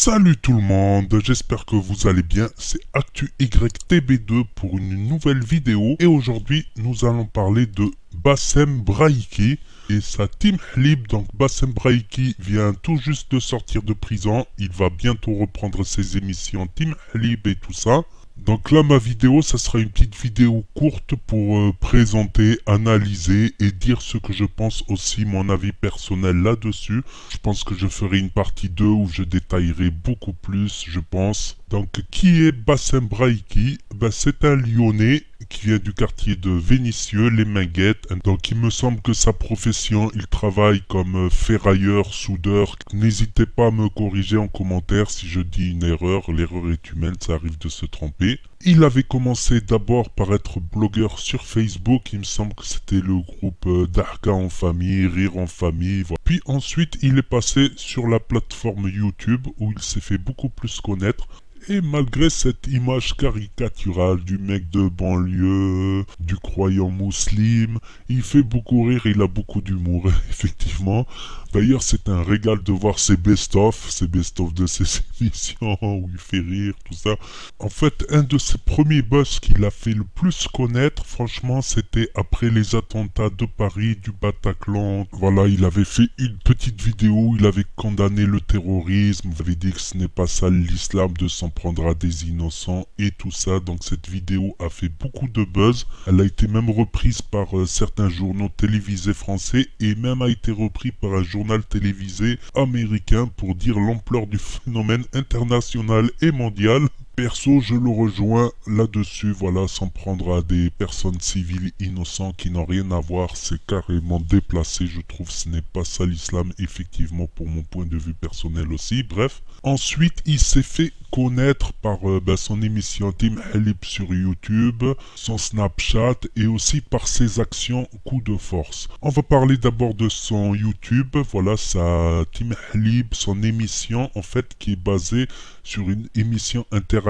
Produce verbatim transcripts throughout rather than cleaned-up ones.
Salut tout le monde, j'espère que vous allez bien, c'est ActuYTB deux pour une nouvelle vidéo et aujourd'hui nous allons parler de Bassem Braiki et sa Team Hlib. Donc Bassem Braiki vient tout juste de sortir de prison, il va bientôt reprendre ses émissions Team Hlib et tout ça. Donc là ma vidéo, ça sera une petite vidéo courte pour euh, présenter, analyser et dire ce que je pense aussi, mon avis personnel là-dessus. Je pense que je ferai une partie deux où je détaillerai beaucoup plus, je pense. Donc qui est Bassem Braiki? Ben, c'est un Lyonnais qui vient du quartier de Vénissieux, Les Minguettes. Donc il me semble que sa profession, il travaille comme ferrailleur, soudeur. N'hésitez pas à me corriger en commentaire si je dis une erreur. L'erreur est humaine, ça arrive de se tromper. Il avait commencé d'abord par être blogueur sur Facebook. Il me semble que c'était le groupe Darka en famille, Rire en famille. Voilà. Puis ensuite, il est passé sur la plateforme YouTube où il s'est fait beaucoup plus connaître. Et malgré cette image caricaturale du mec de banlieue, du croyant musulman, il fait beaucoup rire, il a beaucoup d'humour, effectivement. D'ailleurs, c'est un régal de voir ses best-of, ses best-of de ses émissions, où il fait rire, tout ça. En fait, un de ses premiers buzz qu'il a fait le plus connaître, franchement, c'était après les attentats de Paris, du Bataclan. Voilà, il avait fait une petite vidéo où il avait condamné le terrorisme, il avait dit que ce n'est pas ça l'islam de s'en prendre à des innocents et tout ça. Donc cette vidéo a fait beaucoup de buzz. Elle a été même reprise par euh, certains journaux télévisés français et même a été reprise par un journal journal télévisé américain pour dire l'ampleur du phénomène international et mondial. Perso, je le rejoins là-dessus, voilà, s'en prendre à des personnes civiles innocentes qui n'ont rien à voir, c'est carrément déplacé, je trouve, ce n'est pas ça l'islam, effectivement, pour mon point de vue personnel aussi, bref. Ensuite, il s'est fait connaître par euh, bah, son émission Team Hlib sur YouTube, son Snapchat et aussi par ses actions coup de force. On va parler d'abord de son YouTube, voilà, sa Team Hlib, son émission, en fait, qui est basée sur une émission interactive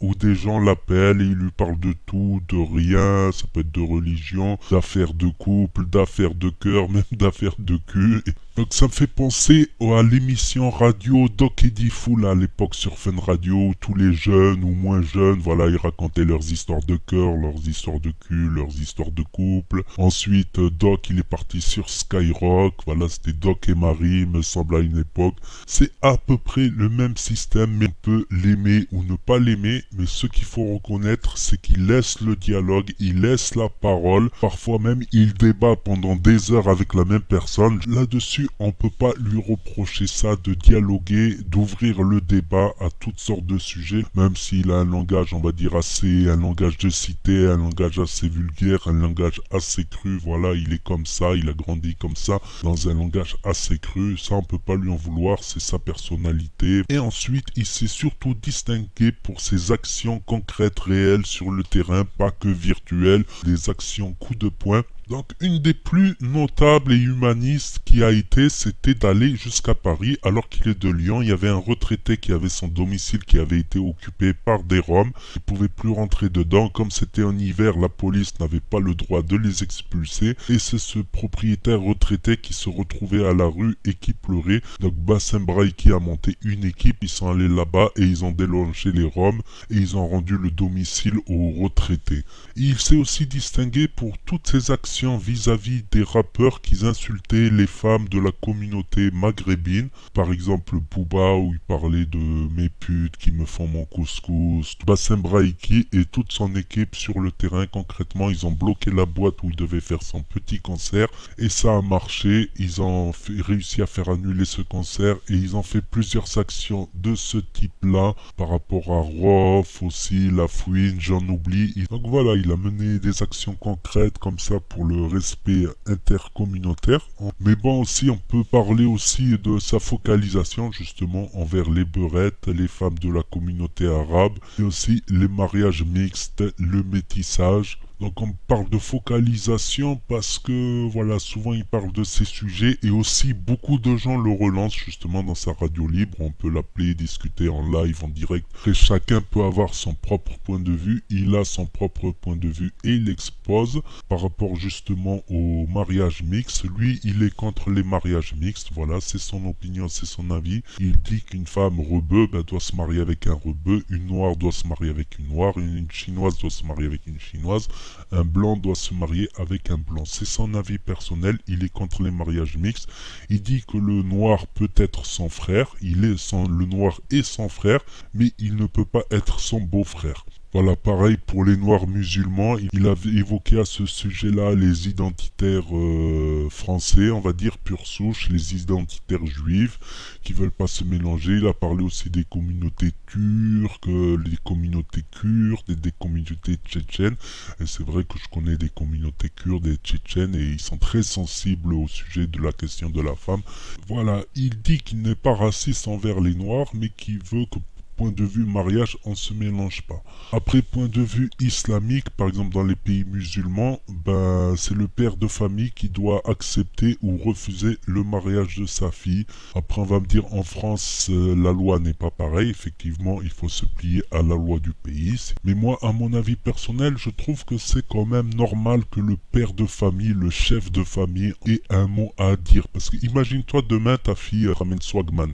où des gens l'appellent et ils lui parlent de tout, de rien, ça peut être de religion, d'affaires de couple, d'affaires de cœur, même d'affaires de cul. Donc ça me fait penser à l'émission radio Doc et Diffoul à l'époque sur Fun Radio, où tous les jeunes ou moins jeunes, voilà, ils racontaient leurs histoires de cœur, leurs histoires de cul, leurs histoires de couple. Ensuite, Doc, il est parti sur Skyrock, voilà, c'était Doc et Marie, me semble, à une époque. C'est à peu près le même système, mais on peut l'aimer ou ne pas l'aimer, mais ce qu'il faut reconnaître, c'est qu'il laisse le dialogue, il laisse la parole, parfois même, il débat pendant des heures avec la même personne. Là-dessus, on peut pas lui reprocher ça, de dialoguer, d'ouvrir le débat à toutes sortes de sujets, même s'il a un langage, on va dire, assez, un langage de cité, un langage assez vulgaire, un langage assez cru, voilà, il est comme ça, il a grandi comme ça, dans un langage assez cru, ça on peut pas lui en vouloir, c'est sa personnalité. Et ensuite, il s'est surtout distingué pour ses actions concrètes, réelles, sur le terrain, pas que virtuelles, des actions coup de poing. Donc une des plus notables et humanistes qui a été, c'était d'aller jusqu'à Paris, alors qu'il est de Lyon. Il y avait un retraité qui avait son domicile qui avait été occupé par des Roms. Ils ne pouvaient plus rentrer dedans. Comme c'était en hiver, la police n'avait pas le droit de les expulser. Et c'est ce propriétaire retraité qui se retrouvait à la rue et qui pleurait. Donc Bassem Braiki a monté une équipe. Ils sont allés là-bas et ils ont délogé les Roms. Et ils ont rendu le domicile aux retraités. Et il s'est aussi distingué pour toutes ses actions vis-à-vis des rappeurs qui insultaient les femmes de la communauté maghrébine. Par exemple, Booba, où il parlait de « mes putes qui me font mon couscous ». Bassem Braiki et toute son équipe sur le terrain, concrètement, ils ont bloqué la boîte où il devait faire son petit concert. Et ça a marché, ils ont fait, réussi à faire annuler ce concert. Et ils ont fait plusieurs actions de ce type-là, par rapport à Rof aussi, La Fouine, j'en oublie. Donc voilà, il a mené des actions concrètes comme ça pour le respect intercommunautaire. Mais bon, aussi on peut parler aussi de sa focalisation justement envers les beurettes, les femmes de la communauté arabe et aussi les mariages mixtes, le métissage. Donc on parle de focalisation parce que voilà, souvent il parle de ces sujets et aussi beaucoup de gens le relancent justement dans sa radio libre. On peut l'appeler, discuter en live, en direct. Et chacun peut avoir son propre point de vue. Il a son propre point de vue et il expose par rapport justement au mariage mixte. Lui, il est contre les mariages mixtes. Voilà, c'est son opinion, c'est son avis. Il dit qu'une femme rebeu bah, doit se marier avec un rebeu, une noire doit se marier avec une noire, une chinoise doit se marier avec une chinoise. Un blanc doit se marier avec un blanc. C'est son avis personnel, il est contre les mariages mixtes. Il dit que le noir peut être son frère, il est son, le noir est son frère, mais il ne peut pas être son beau-frère. Voilà, pareil pour les noirs musulmans, il avait évoqué à ce sujet-là les identitaires euh, français, on va dire pure souche, les identitaires juifs qui veulent pas se mélanger. Il a parlé aussi des communautés turques, euh, des communautés kurdes, et des communautés tchétchènes. Et c'est vrai que je connais des communautés kurdes et tchétchènes et ils sont très sensibles au sujet de la question de la femme. Voilà, il dit qu'il n'est pas raciste envers les noirs, mais qu'il veut que point de vue mariage, on ne se mélange pas. Après, point de vue islamique, par exemple dans les pays musulmans, ben, c'est le père de famille qui doit accepter ou refuser le mariage de sa fille. Après, on va me dire en France, euh, la loi n'est pas pareille. Effectivement, il faut se plier à la loi du pays. Mais moi, à mon avis personnel, je trouve que c'est quand même normal que le père de famille, le chef de famille, ait un mot à dire. Parce que imagine-toi demain, ta fille euh, ramène Swagman.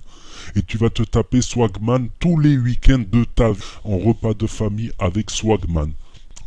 Et tu vas te taper Swagman tous les week-ends de ta vie en repas de famille avec Swagman.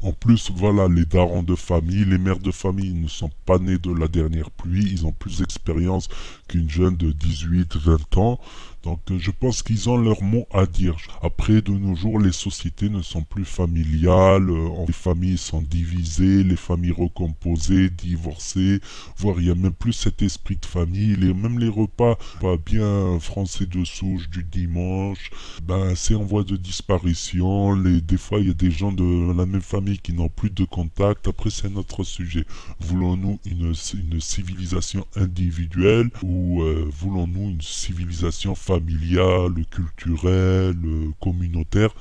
En plus, voilà, les darons de famille, les mères de famille ne sont pas nés de la dernière pluie. Ils ont plus d'expérience qu'une jeune de dix-huit vingt ans. Donc, je pense qu'ils ont leur mot à dire. Après, de nos jours, les sociétés ne sont plus familiales. Les familles sont divisées, les familles recomposées, divorcées. Voire, il n'y a même plus cet esprit de famille. Les, même les repas, pas bien français de souche du dimanche, ben, c'est en voie de disparition. Les, des fois, il y a des gens de la même famille qui n'ont plus de contact. Après, c'est notre sujet. Voulons-nous une, une civilisation individuelle ou euh, voulons-nous une civilisation familiale familial, culturel, communautaire,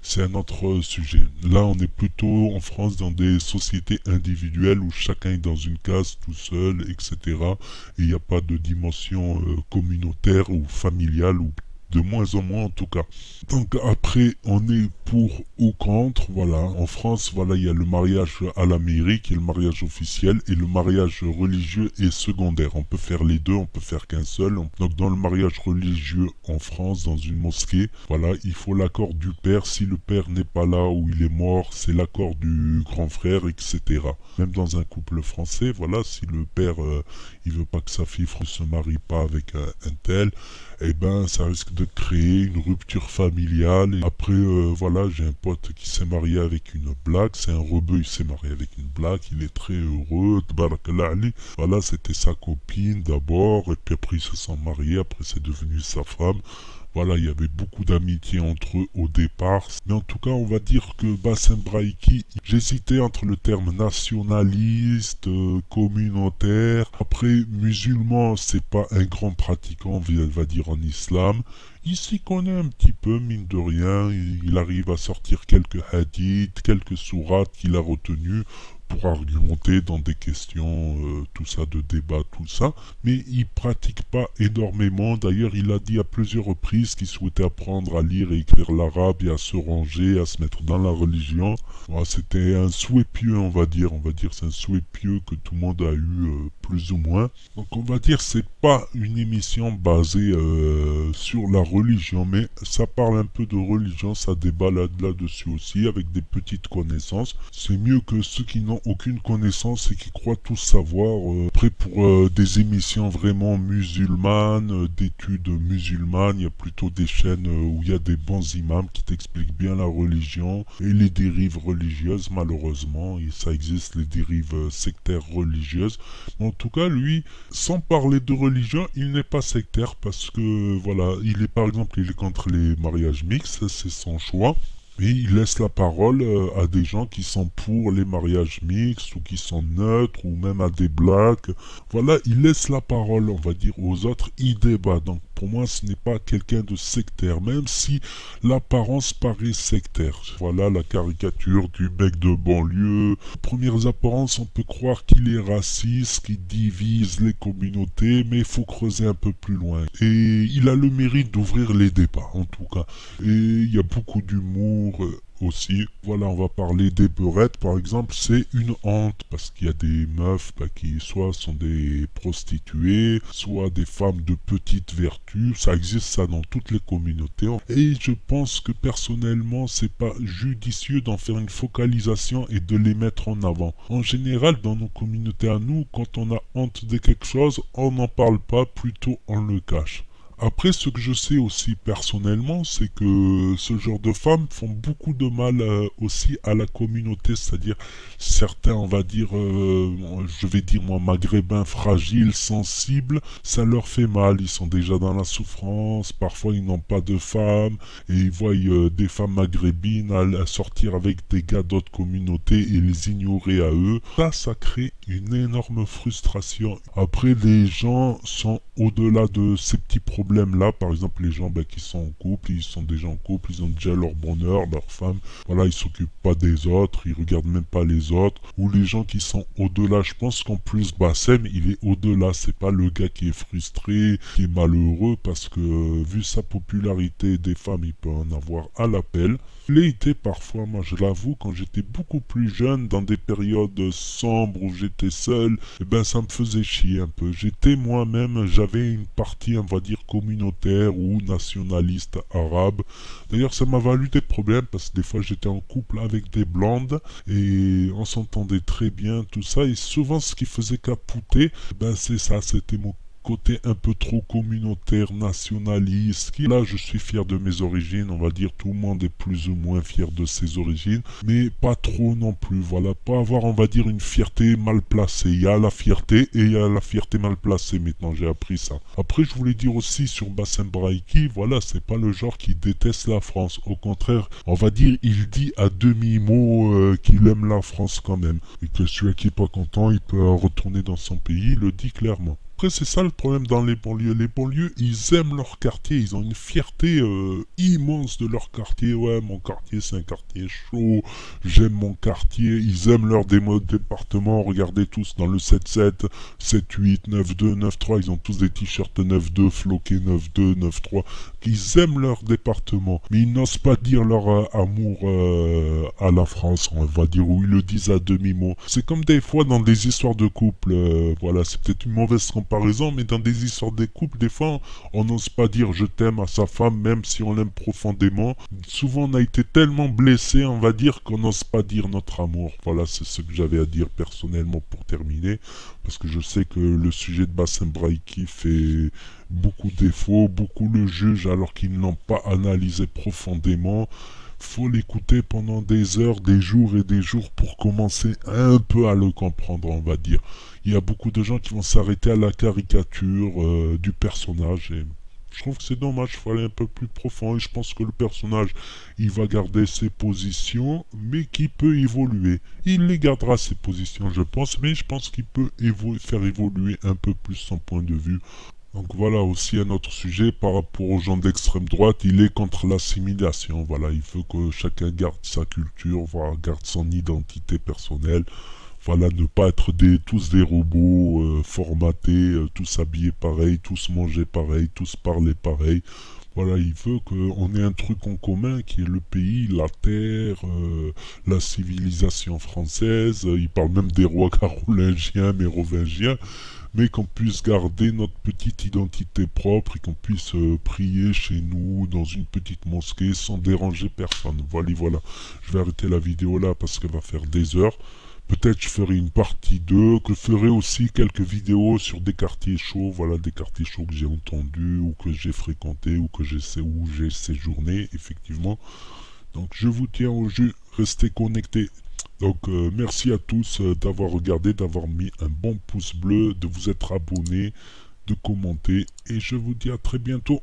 c'est un autre sujet. Là, on est plutôt en France dans des sociétés individuelles où chacun est dans une case tout seul, et cetera. Et il n'y a pas de dimension communautaire ou familiale ou de moins en moins en tout cas. Donc après, on est pour ou contre, voilà. En France, voilà, il y a le mariage à la mairie qui est le mariage officiel et le mariage religieux est secondaire. On peut faire les deux, on peut faire qu'un seul. Donc dans le mariage religieux en France, dans une mosquée, voilà, il faut l'accord du père. Si le père n'est pas là ou il est mort, c'est l'accord du grand frère, et cetera. Même dans un couple français, voilà, si le père, euh, il veut pas que sa fille ne se marie pas avec un, un tel, eh ben, ça risque de créer une rupture familiale. Et après, euh, voilà, j'ai un pote qui s'est marié avec une black, c'est un rebeu, il s'est marié avec une black, il est très heureux, voilà, c'était sa copine d'abord, et puis après ils se sont mariés, après c'est devenu sa femme. Voilà, il y avait beaucoup d'amitié entre eux au départ. Mais en tout cas, on va dire que Bassem Braiki, j'hésitais entre le terme nationaliste, euh, communautaire. Après, musulman, c'est pas un grand pratiquant, on va dire, en islam. Il s'y connaît un petit peu, mine de rien. Il arrive à sortir quelques hadiths, quelques sourates qu'il a retenues pour argumenter dans des questions, euh, tout ça, de débat, tout ça. Mais il pratique pas énormément. D'ailleurs, il a dit à plusieurs reprises qu'il souhaitait apprendre à lire et écrire l'arabe et à se ranger, à se mettre dans la religion. Voilà, c'était un souhait pieux, on va dire. On va dire c'est un souhait pieux que tout le monde a eu, euh, plus ou moins. Donc, on va dire c'est pas une émission basée euh, sur la religion, mais ça parle un peu de religion, ça débat là-dessus aussi, avec des petites connaissances. C'est mieux que ceux qui n'ont aucune connaissance et qui croient tous savoir. Euh, après, pour euh, des émissions vraiment musulmanes, euh, d'études musulmanes, il y a plutôt des chaînes euh, où il y a des bons imams qui t'expliquent bien la religion et les dérives religieuses, malheureusement. Et ça existe, les dérives euh, sectaires religieuses. Mais en tout cas, lui, sans parler de religion, il n'est pas sectaire parce que, voilà, il est par exemple, il est contre les mariages mixtes, c'est son choix. Mais il laisse la parole à des gens qui sont pour les mariages mixtes ou qui sont neutres ou même à des blacks. Voilà, il laisse la parole, on va dire, aux autres. Il débat. Donc pour moi, ce n'est pas quelqu'un de sectaire, même si l'apparence paraît sectaire. Voilà la caricature du mec de banlieue. Premières apparences, on peut croire qu'il est raciste, qu'il divise les communautés, mais il faut creuser un peu plus loin. Et il a le mérite d'ouvrir les débats, en tout cas. Et il y a beaucoup d'humour aussi. Voilà, on va parler des beurettes, par exemple, c'est une honte, parce qu'il y a des meufs bah, qui soit sont des prostituées, soit des femmes de petite vertu, ça existe ça dans toutes les communautés, et je pense que personnellement, c'est pas judicieux d'en faire une focalisation et de les mettre en avant. En général, dans nos communautés à nous, quand on a honte de quelque chose, on n'en parle pas, plutôt on le cache. Après, ce que je sais aussi personnellement, c'est que ce genre de femmes font beaucoup de mal euh, aussi à la communauté, c'est-à-dire certains, on va dire, euh, je vais dire moi, maghrébins fragiles, sensibles, ça leur fait mal, ils sont déjà dans la souffrance, parfois ils n'ont pas de femmes, et ils voient euh, des femmes maghrébines à, à sortir avec des gars d'autres communautés et les ignorer à eux. Ça, ça crée une énorme frustration. Après, les gens sont au-delà de ces petits problèmes. Là, par exemple, les gens ben, qui sont en couple, ils sont déjà en couple, ils ont déjà leur bonheur, leur femme, voilà, ils s'occupent pas des autres, ils regardent même pas les autres, ou les gens qui sont au-delà. Je pense qu'en plus, Bassem, il est au-delà, c'est pas le gars qui est frustré, qui est malheureux, parce que vu sa popularité des femmes, il peut en avoir à l'appel. L'été, parfois, moi je l'avoue, quand j'étais beaucoup plus jeune, dans des périodes sombres où j'étais seul, eh ben ça me faisait chier un peu. J'étais moi-même, j'avais une partie, on va dire, communautaire ou nationaliste arabe. D'ailleurs, ça m'a valu des problèmes parce que des fois j'étais en couple avec des blondes et on s'entendait très bien, tout ça. Et souvent, ce qui faisait capoter, ben c'est ça, c'était mon côté un peu trop communautaire, nationaliste. Là, je suis fier de mes origines, on va dire tout le monde est plus ou moins fier de ses origines, mais pas trop non plus, voilà, pas avoir, on va dire, une fierté mal placée. Il y a la fierté et il y a la fierté mal placée, maintenant, j'ai appris ça. Après, je voulais dire aussi sur Bassem Braiki, voilà, c'est pas le genre qui déteste la France, au contraire, on va dire, il dit à demi-mot euh, qu'il aime la France quand même, et que celui qui est pas content, il peut retourner dans son pays, il le dit clairement. C'est ça le problème dans les banlieues. Les banlieues, ils aiment leur quartier, ils ont une fierté euh, immense de leur quartier. Ouais, mon quartier, c'est un quartier chaud, j'aime mon quartier. Ils aiment leur département. Regardez tous dans le sept sept, sept huit, neuf deux, neuf trois, ils ont tous des t-shirts neuf deux, floqués neuf deux, neuf trois. Ils aiment leur département, mais ils n'osent pas dire leur euh, amour euh, à la France, on va dire, ou ils le disent à demi-mot. C'est comme des fois dans des histoires de couple, euh, voilà, c'est peut-être une mauvaise comparaison, par exemple, mais dans des histoires des couples, des fois, on n'ose pas dire je t'aime à sa femme, même si on l'aime profondément. Souvent, on a été tellement blessé, on va dire, qu'on n'ose pas dire notre amour. Voilà, c'est ce que j'avais à dire personnellement pour terminer, parce que je sais que le sujet de Bassem Braiki fait beaucoup défaut, beaucoup le jugent alors qu'ils ne l'ont pas analysé profondément. Faut l'écouter pendant des heures, des jours et des jours pour commencer un peu à le comprendre, on va dire. Il y a beaucoup de gens qui vont s'arrêter à la caricature euh, du personnage et je trouve que c'est dommage, il faut aller un peu plus profond et je pense que le personnage, il va garder ses positions, mais qui peut évoluer. Il les gardera ses positions, je pense, mais je pense qu'il peut évo- faire évoluer un peu plus son point de vue. Donc voilà aussi un autre sujet par rapport aux gens d'extrême droite, il est contre l'assimilation, voilà, il faut que chacun garde sa culture, voilà, garde son identité personnelle, voilà, ne pas être des, tous des robots euh, formatés, euh, tous habillés pareil, tous manger pareil, tous parler pareil. Voilà, il veut qu'on ait un truc en commun qui est le pays, la terre, euh, la civilisation française. Il parle même des rois carolingiens, mérovingiens, mais qu'on puisse garder notre petite identité propre et qu'on puisse euh, prier chez nous dans une petite mosquée sans déranger personne. Voilà, voilà. Je vais arrêter la vidéo là parce qu'elle va faire des heures. Peut-être je ferai une partie deux, que je ferai aussi quelques vidéos sur des quartiers chauds, voilà, des quartiers chauds que j'ai entendus, ou que j'ai fréquentés, ou que j'essaie où j'ai séjourné, effectivement. Donc je vous tiens au jus, restez connectés. Donc euh, merci à tous euh, d'avoir regardé, d'avoir mis un bon pouce bleu, de vous être abonné, de commenter, et je vous dis à très bientôt.